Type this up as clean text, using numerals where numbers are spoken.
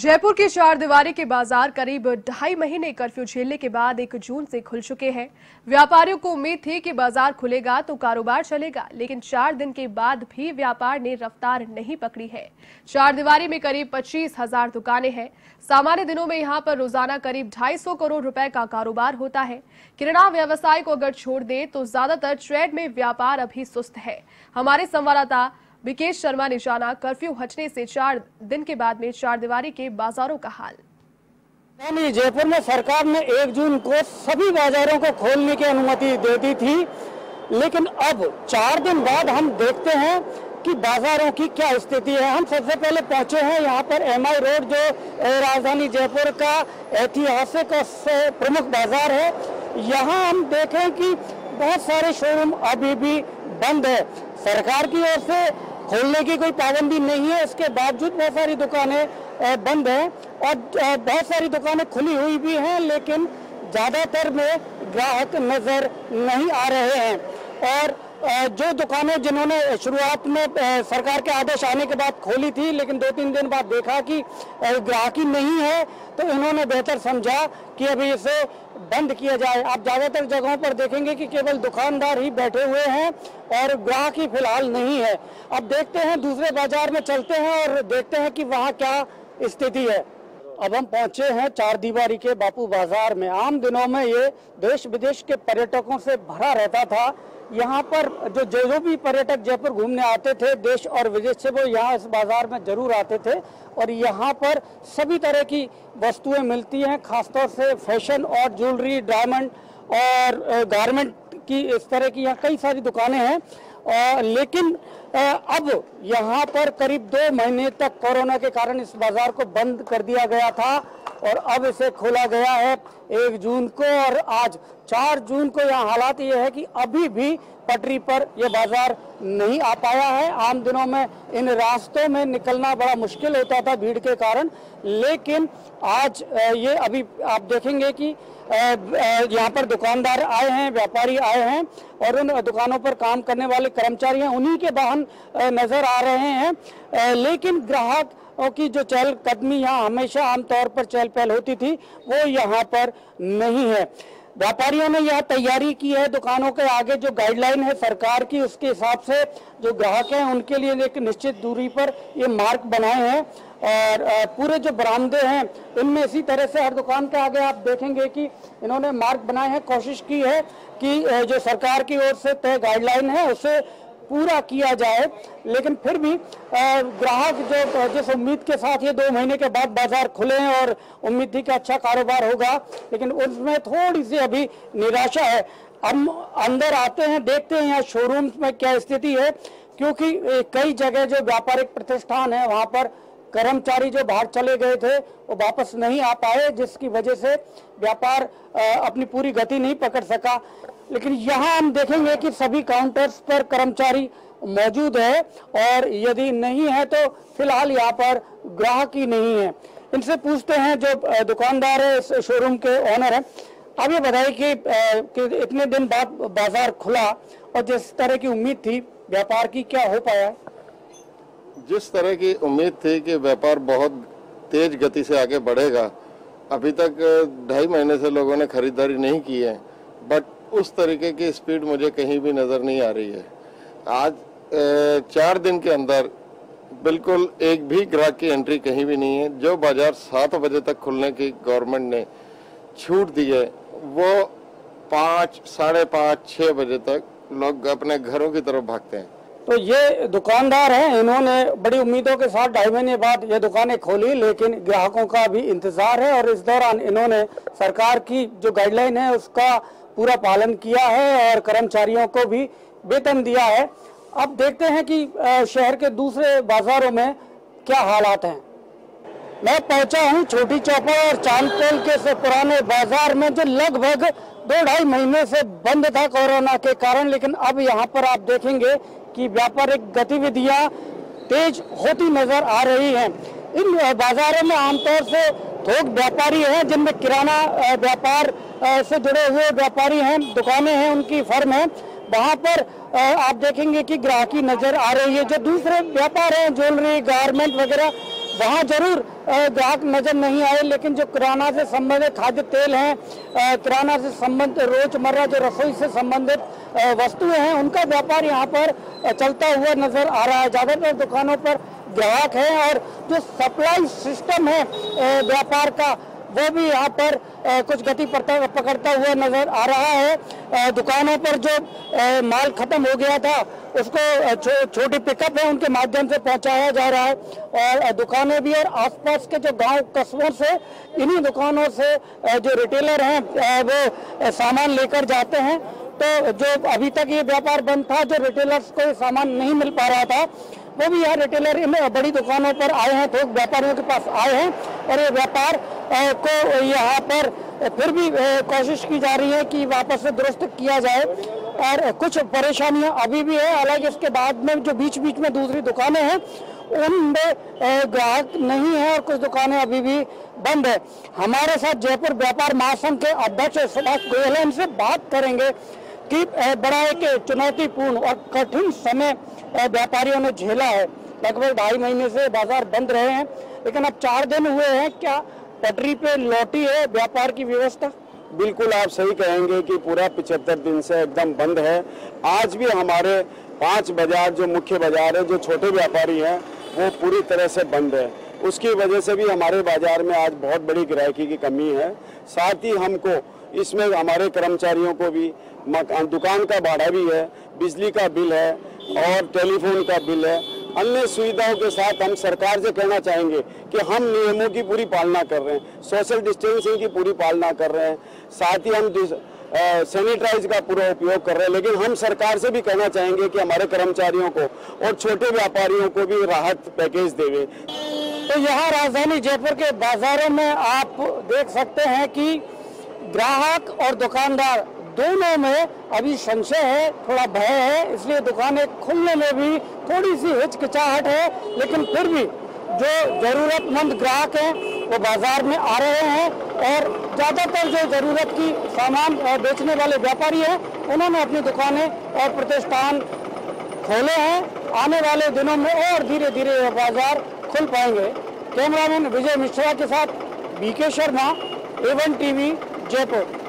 जयपुर के चारदीवारी के बाजार करीब 2.5 महीने कर्फ्यू झेलने के बाद 1 जून से खुल चुके हैं। व्यापारियों को उम्मीद थी कि बाजार खुलेगा तो कारोबार चलेगा, लेकिन 4 दिन के बाद भी व्यापार ने रफ्तार नहीं पकड़ी है। चारदीवारी में करीब 25,000 दुकानें हैं। सामान्य दिनों में यहां पर रोजाना करीब 250 करोड़ रुपए का कारोबार होता है। किराना व्यवसाय को अगर छोड़ दे तो ज्यादातर ट्रेड में व्यापार अभी सुस्त है। हमारे संवाददाता विकेश शर्मा ने जाना कर्फ्यू हटने से 4 दिन के बाद में चारदीवारी के बाजारों का हाल। राजधानी जयपुर में सरकार ने 1 जून को सभी बाजारों को खोलने की अनुमति दे दी थी, लेकिन अब 4 दिन बाद हम देखते हैं कि बाजारों की क्या स्थिति है। हम सबसे पहले पहुंचे हैं यहाँ पर एमआई रोड, जो राजधानी जयपुर का ऐतिहासिक और प्रमुख बाजार है। यहाँ हम देखें कि बहुत सारे शोरूम अभी भी बंद है। सरकार की ओर से खोलने की कोई पाबंदी नहीं है, इसके बावजूद बहुत सारी दुकानें बंद हैं और बहुत सारी दुकानें खुली हुई भी हैं, लेकिन ज़्यादातर में ग्राहक नज़र नहीं आ रहे हैं। और जो दुकानें जिन्होंने शुरुआत में सरकार के आदेश आने के बाद खोली थी, लेकिन 2-3 दिन बाद देखा कि ग्राहकी नहीं है, तो इन्होंने बेहतर समझा कि अभी इसे बंद किया जाए। आप ज़्यादातर जगहों पर देखेंगे कि केवल दुकानदार ही बैठे हुए हैं और ग्राहकी फिलहाल नहीं है। अब देखते हैं दूसरे बाजार में चलते हैं और देखते हैं कि वहाँ क्या स्थिति है। अब हम पहुंचे हैं चारदीवारी के बापू बाज़ार में। आम दिनों में ये देश विदेश के पर्यटकों से भरा रहता था। यहाँ पर जो भी पर्यटक जयपुर घूमने आते थे, देश और विदेश से, वो यहाँ इस बाज़ार में ज़रूर आते थे। और यहाँ पर सभी तरह की वस्तुएं मिलती हैं, खासतौर से फैशन और ज्वेलरी, डायमंड और गारमेंट की, इस तरह की यहाँ कई सारी दुकानें हैं। लेकिन अब यहाँ पर करीब 2 महीने तक कोरोना के कारण इस बाज़ार को बंद कर दिया गया था और अब इसे खोला गया है 1 जून को। और आज 4 जून को यहाँ हालात ये है कि अभी भी पटरी पर यह बाज़ार नहीं आ पाया है। आम दिनों में इन रास्तों में निकलना बड़ा मुश्किल होता था भीड़ के कारण, लेकिन आज ये अभी आप देखेंगे कि यहाँ पर दुकानदार आए हैं, व्यापारी आए हैं और उन दुकानों पर काम करने वाले कर्मचारी हैं, उन्हीं के वाहन नजर आ रहे हैं। लेकिन ग्राहक और की जो चहल कदमी यहाँ हमेशा आमतौर पर चहल पहल होती थी, वो यहाँ पर नहीं है। व्यापारियों ने यह तैयारी की है, दुकानों के आगे जो गाइडलाइन है सरकार की, उसके हिसाब से जो ग्राहक हैं उनके लिए एक निश्चित दूरी पर ये मार्क बनाए हैं। और पूरे जो बरामदे हैं इनमें इसी तरह से हर दुकान के आगे आप देखेंगे कि इन्होंने मार्क बनाए हैं। कोशिश की है कि जो सरकार की ओर से तय गाइडलाइन है उसे पूरा किया जाए, लेकिन फिर भी ग्राहक जो जिस उम्मीद के साथ ये 2 महीने के बाद बाजार खुले हैं और उम्मीद थी कि अच्छा कारोबार होगा, लेकिन उसमें थोड़ी सी अभी निराशा है। हम अंदर आते हैं, देखते हैं यहाँ शोरूम में क्या स्थिति है, क्योंकि कई जगह जो व्यापारिक प्रतिष्ठान है वहाँ पर कर्मचारी जो बाहर चले गए थे वो वापस नहीं आ पाए, जिसकी वजह से व्यापार अपनी पूरी गति नहीं पकड़ सका। लेकिन यहाँ हम देखेंगे कि सभी काउंटर्स पर कर्मचारी मौजूद है और यदि नहीं है तो फिलहाल यहाँ पर ग्राहक ही नहीं है। इनसे पूछते हैं जो दुकानदार है, इस शोरूम के ओनर है। अब ये बताइए कि इतने दिन बाद बाजार खुला और जिस तरह की उम्मीद थी व्यापार की, क्या हो पाया? जिस तरह की उम्मीद थी कि व्यापार बहुत तेज गति से आगे बढ़ेगा, अभी तक 2.5 महीने से लोगों ने खरीदारी नहीं की है, बट उस तरीके की स्पीड मुझे कहीं भी नज़र नहीं आ रही है। आज 4 दिन के अंदर बिल्कुल एक भी ग्राहक की एंट्री कहीं भी नहीं है। जो बाज़ार 7 बजे तक खुलने की गवर्नमेंट ने छूट दी है, वो 5, साढ़े 5, 6 बजे तक लोग अपने घरों की तरफ भागते हैं। तो ये दुकानदार हैं, इन्होंने बड़ी उम्मीदों के साथ 2.5 महीने बाद ये दुकानें खोली, लेकिन ग्राहकों का भी इंतज़ार है और इस दौरान इन्होंने सरकार की जो गाइडलाइन है उसका पूरा पालन किया है और कर्मचारियों को भी वेतन दिया है। अब देखते हैं कि शहर के दूसरे बाज़ारों में क्या हालात हैं। मैं पहुंचा हूं छोटी चौपड़ और चांदपोल के से पुराने बाजार में, जो लगभग 2-2.5 महीने से बंद था कोरोना के कारण, लेकिन अब यहां पर आप देखेंगे कि व्यापारिक गतिविधियां तेज होती नजर आ रही हैं। इन बाजारों में आमतौर से थोक व्यापारी हैं, जिनमें किराना व्यापार से जुड़े हुए व्यापारी हैं, दुकानें हैं, उनकी फर्म है। वहाँ पर आप देखेंगे कि ग्राहकी नजर आ रही है। जो दूसरे व्यापार हैं, ज्वेलरी, गारमेंट वगैरह, वहाँ जरूर ग्राहक नजर नहीं आए, लेकिन जो किराना से संबंधित खाद्य तेल हैं, किराना से संबंधित रोजमर्रा जो रसोई से संबंधित वस्तुएं हैं, उनका व्यापार यहाँ पर चलता हुआ नजर आ रहा है। ज़्यादातर दुकानों पर ग्राहक हैं और जो सप्लाई सिस्टम है व्यापार का, वो भी यहाँ पर कुछ गति पकड़ता हुआ नजर आ रहा है। दुकानों पर जो माल खत्म हो गया था उसको छोटी पिकअप है उनके माध्यम से पहुंचाया जा रहा है और दुकानें भी और आसपास के जो गांव कस्बों से इन्हीं दुकानों से जो रिटेलर हैं वो सामान लेकर जाते हैं। तो जो अभी तक ये व्यापार बंद था, जो रिटेलर्स को सामान नहीं मिल पा रहा था, वो भी यहाँ रिटेलर बड़ी दुकानों पर आए हैं, थोक व्यापारियों के पास आए हैं और ये व्यापार को यहाँ पर फिर भी कोशिश की जा रही है कि वापस से दुरुस्त किया जाए और कुछ परेशानियाँ अभी भी है। हालांकि इसके बाद में जो बीच बीच में दूसरी दुकानें हैं उनमें ग्राहक नहीं है और कुछ दुकानें अभी भी बंद है। हमारे साथ जयपुर व्यापार महासंघ के अध्यक्ष सुभाष गोयल हैं, उनसे बात करेंगे कि बड़ा एक चुनौतीपूर्ण और कठिन समय व्यापारियों ने झेला है। लगभग 2.5 महीने से बाजार बंद रहे हैं, लेकिन अब 4 दिन हुए हैं, क्या पटरी पे लौटी है व्यापार की व्यवस्था? बिल्कुल आप सही कहेंगे कि पूरा 75 दिन से एकदम बंद है। आज भी हमारे 5 बाजार जो मुख्य बाजार है, जो छोटे व्यापारी हैं, वो पूरी तरह से बंद है। उसकी वजह से भी हमारे बाजार में आज बहुत बड़ी ग्राहकी की कमी है। साथ ही हमको इसमें हमारे कर्मचारियों को भी दुकान का भाड़ा भी है, बिजली का बिल है और टेलीफोन का बिल है। अन्य सुविधाओं के साथ हम सरकार से कहना चाहेंगे कि हम नियमों की पूरी पालना कर रहे हैं, सोशल डिस्टेंसिंग की पूरी पालना कर रहे हैं, साथ ही हम सैनिटाइज का पूरा उपयोग कर रहे हैं। लेकिन हम सरकार से भी कहना चाहेंगे कि हमारे कर्मचारियों को और छोटे व्यापारियों को भी राहत पैकेज देवे। तो यहाँ राजधानी जयपुर के बाजारों में आप देख सकते हैं कि ग्राहक और दुकानदार दोनों में अभी संशय है, थोड़ा भय है, इसलिए दुकानें खुलने में भी थोड़ी सी हिचकिचाहट है। लेकिन फिर भी जो ज़रूरतमंद ग्राहक हैं वो बाज़ार में आ रहे हैं और ज़्यादातर जो ज़रूरत की सामान बेचने वाले व्यापारी हैं उन्होंने अपनी दुकानें और प्रतिष्ठान खोले हैं। आने वाले दिनों में और धीरे धीरे ये बाज़ार खुल पाएंगे। कैमरामैन विजय मिश्रा के साथ BK Sharma, A one TV, Jaipur.